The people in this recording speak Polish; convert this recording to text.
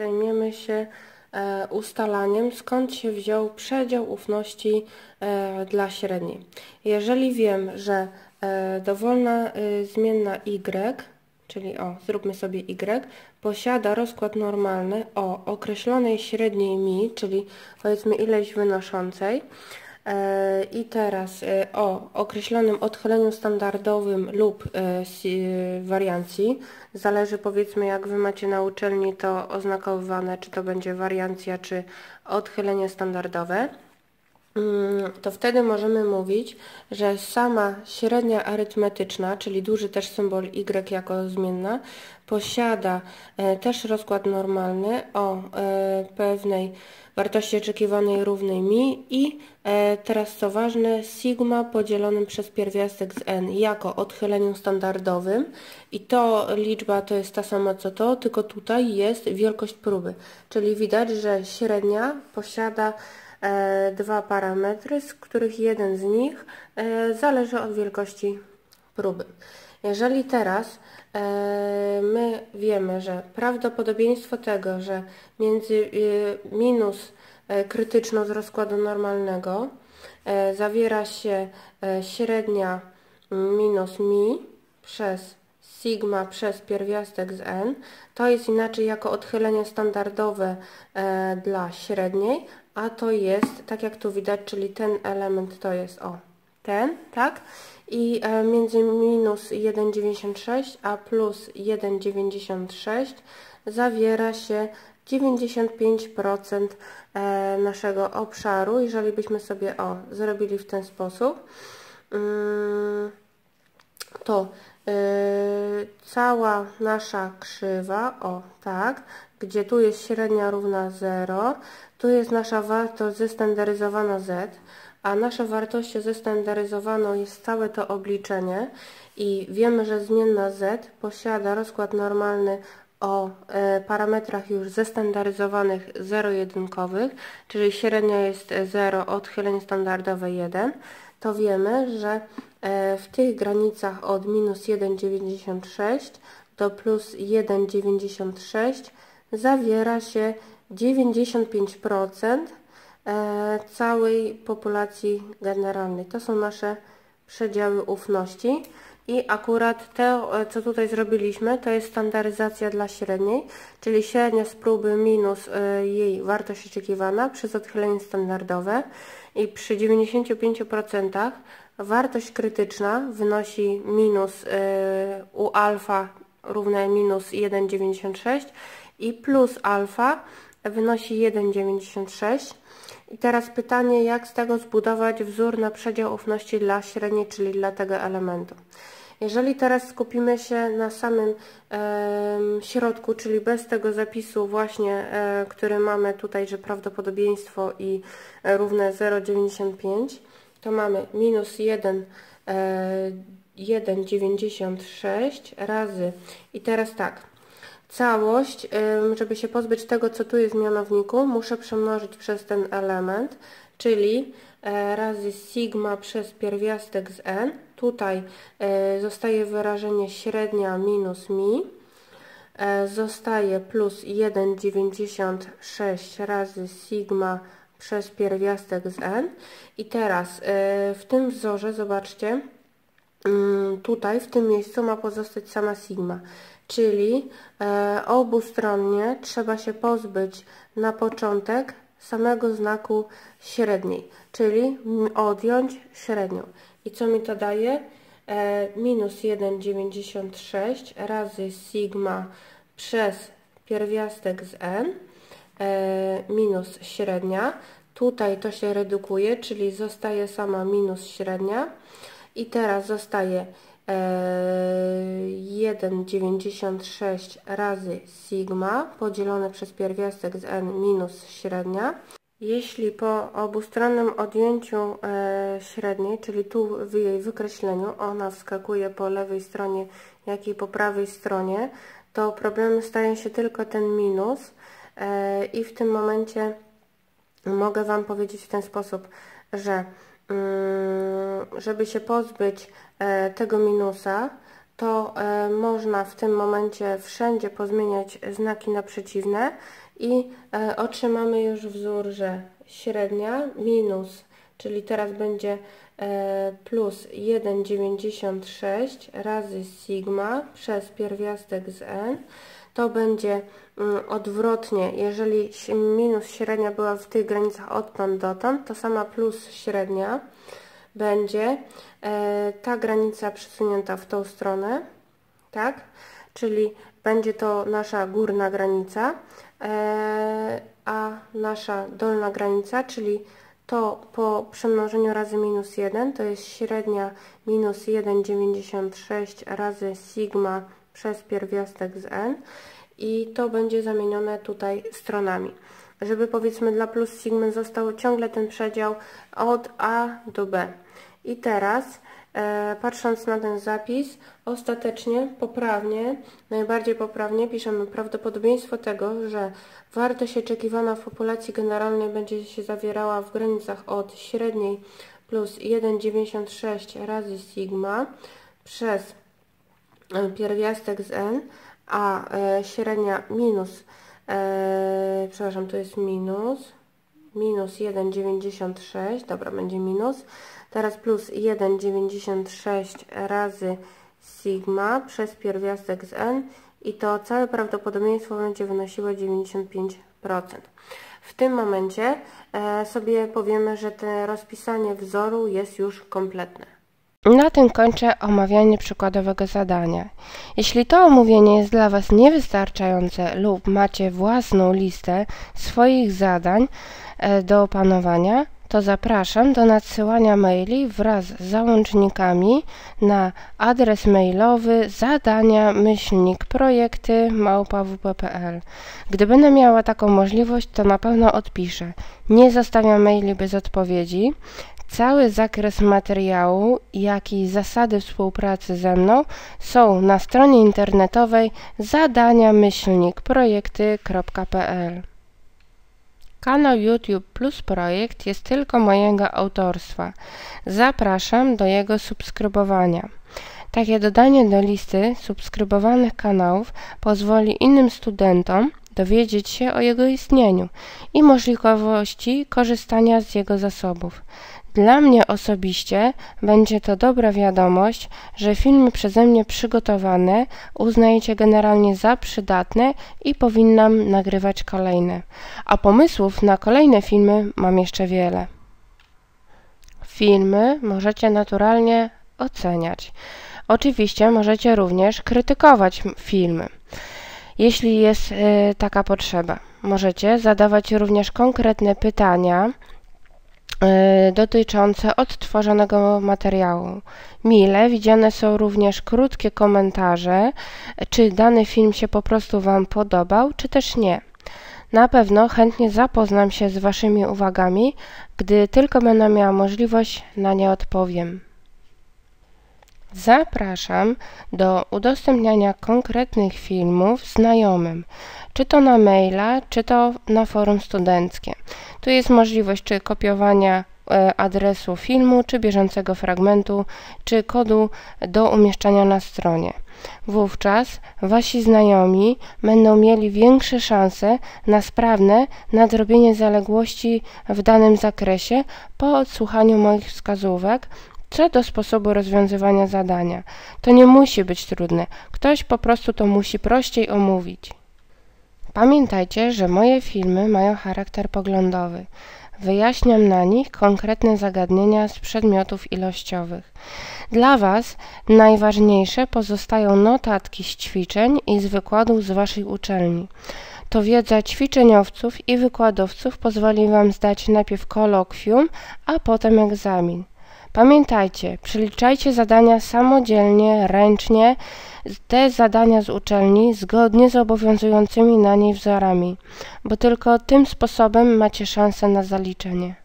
zajmiemy się ustalaniem, skąd się wziął przedział ufności dla średniej. Jeżeli wiem, że dowolna zmienna y, czyli zróbmy sobie y, posiada rozkład normalny o określonej średniej mi, czyli powiedzmy ileś wynoszącej, i teraz o określonym odchyleniu standardowym lub wariancji, zależy powiedzmy jak Wy macie na uczelni to oznakowywane, czy to będzie wariancja, czy odchylenie standardowe, to wtedy możemy mówić, że sama średnia arytmetyczna, czyli duży też symbol y jako zmienna, posiada też rozkład normalny o pewnej wartości oczekiwanej równej mi i teraz co ważne, sigma podzielonym przez pierwiastek z n jako odchyleniu standardowym i to liczba to jest ta sama co to, tylko tutaj jest wielkość próby, czyli widać, że średnia posiada dwa parametry, z których jeden z nich zależy od wielkości próby. Jeżeli teraz my wiemy, że prawdopodobieństwo tego, że między minus krytyczną z rozkładu normalnego zawiera się średnia minus mi przez sigma przez pierwiastek z n, to jest inaczej jako odchylenie standardowe dla średniej, a to jest, tak jak tu widać, czyli ten element to jest ten, tak? I między minus 1,96 a plus 1,96 zawiera się 95% naszego obszaru, jeżeli byśmy sobie zrobili w ten sposób, to cała nasza krzywa, gdzie tu jest średnia równa 0, tu jest nasza wartość zestandaryzowana z, a naszą wartością zestandaryzowaną jest całe to obliczenie i wiemy, że zmienna z posiada rozkład normalny o parametrach już zestandaryzowanych zero-jedynkowych, czyli średnia jest 0, odchylenie standardowe 1, to wiemy, że w tych granicach od minus 1,96 do plus 1,96 zawiera się 95% całej populacji generalnej. To są nasze przedziały ufności i akurat to, co tutaj zrobiliśmy, to jest standaryzacja dla średniej, czyli średnia z próby minus jej wartość oczekiwana przez odchylenie standardowe i przy 95% wartość krytyczna wynosi minus u alfa równe minus 1,96 i plus alfa wynosi 1,96. I teraz pytanie, jak z tego zbudować wzór na przedział ufności dla średniej, czyli dla tego elementu. Jeżeli teraz skupimy się na samym środku, czyli bez tego zapisu właśnie, który mamy tutaj, że prawdopodobieństwo i równe 0,95, to mamy minus 1,96 razy i teraz tak, całość, żeby się pozbyć tego, co tu jest w mianowniku, muszę przemnożyć przez ten element, czyli razy sigma przez pierwiastek z n. Tutaj zostaje wyrażenie średnia minus mi, zostaje plus 1,96 razy sigma przez pierwiastek z n. I teraz w tym wzorze, zobaczcie, tutaj w tym miejscu ma pozostać sama sigma, czyli obustronnie trzeba się pozbyć na początek samego znaku średniej, czyli odjąć średnią. I co mi to daje? Minus 1,96 razy sigma przez pierwiastek z n minus średnia. Tutaj to się redukuje, czyli zostaje sama minus średnia. I teraz zostaje 1,96 razy sigma podzielone przez pierwiastek z n minus średnia. Jeśli po obustronnym odjęciu średniej, czyli tu w jej wykreśleniu, ona wskakuje po lewej stronie, jak i po prawej stronie, to problemem staje się tylko ten minus i w tym momencie mogę Wam powiedzieć w ten sposób, że żeby się pozbyć tego minusa, to można w tym momencie wszędzie pozmieniać znaki na przeciwne i otrzymamy już wzór, że średnia minus, czyli teraz będzie plus 1,96 razy sigma przez pierwiastek z n, to będzie odwrotnie, jeżeli minus średnia była w tych granicach odtąd dotąd, to sama plus średnia będzie ta granica przesunięta w tą stronę, tak? Czyli będzie to nasza górna granica, a nasza dolna granica, czyli to po przemnożeniu razy minus 1, to jest średnia minus 1,96 razy sigma przez pierwiastek z n i to będzie zamienione tutaj stronami. Żeby powiedzmy dla plus sigmy został ciągle ten przedział od A do B. I teraz patrząc na ten zapis, ostatecznie, poprawnie, najbardziej poprawnie piszemy prawdopodobieństwo tego, że wartość oczekiwana w populacji generalnej będzie się zawierała w granicach od średniej plus 1,96 razy sigma przez pierwiastek z n, a średnia minus, przepraszam, to jest minus 1,96, dobra, będzie minus, teraz plus 1,96 razy sigma przez pierwiastek z n i to całe prawdopodobieństwo będzie wynosiło 95%. W tym momencie sobie powiemy, że to rozpisanie wzoru jest już kompletne. Na tym kończę omawianie przykładowego zadania. Jeśli to omówienie jest dla Was niewystarczające lub macie własną listę swoich zadań do opanowania, to zapraszam do nadsyłania maili wraz z załącznikami na adres mailowy zadania-projekty@wp.pl. Gdy będę miała taką możliwość, to na pewno odpiszę. Nie zostawiam maili bez odpowiedzi. Cały zakres materiału, jak i zasady współpracy ze mną są na stronie internetowej zadania-projekty.pl. Kanał YouTube Plus Projekt jest tylko mojego autorstwa. Zapraszam do jego subskrybowania. Takie dodanie do listy subskrybowanych kanałów pozwoli innym studentom dowiedzieć się o jego istnieniu i możliwości korzystania z jego zasobów. Dla mnie osobiście będzie to dobra wiadomość, że filmy przeze mnie przygotowane uznajecie generalnie za przydatne i powinnam nagrywać kolejne. A pomysłów na kolejne filmy mam jeszcze wiele. Filmy możecie naturalnie oceniać. Oczywiście możecie również krytykować filmy, jeśli jest taka potrzeba. Możecie zadawać również konkretne pytania dotyczące odtworzonego materiału. Mile widziane są również krótkie komentarze, czy dany film się po prostu Wam podobał, czy też nie. Na pewno chętnie zapoznam się z Waszymi uwagami, gdy tylko będę miała możliwość, na nie odpowiem. Zapraszam do udostępniania konkretnych filmów znajomym, czy to na maila, czy to na forum studenckie. Tu jest możliwość czy kopiowania adresu filmu, czy bieżącego fragmentu, czy kodu do umieszczania na stronie. Wówczas Wasi znajomi będą mieli większe szanse na sprawne nadrobienie zaległości w danym zakresie po odsłuchaniu moich wskazówek, co do sposobu rozwiązywania zadania. To nie musi być trudne, ktoś po prostu to musi prościej omówić. Pamiętajcie, że moje filmy mają charakter poglądowy. Wyjaśniam na nich konkretne zagadnienia z przedmiotów ilościowych. Dla Was najważniejsze pozostają notatki z ćwiczeń i z wykładów z Waszej uczelni. To wiedza ćwiczeniowców i wykładowców pozwoli Wam zdać najpierw kolokwium, a potem egzamin. Pamiętajcie, przeliczajcie zadania samodzielnie, ręcznie, te zadania z uczelni zgodnie z obowiązującymi na niej wzorami, bo tylko tym sposobem macie szansę na zaliczenie.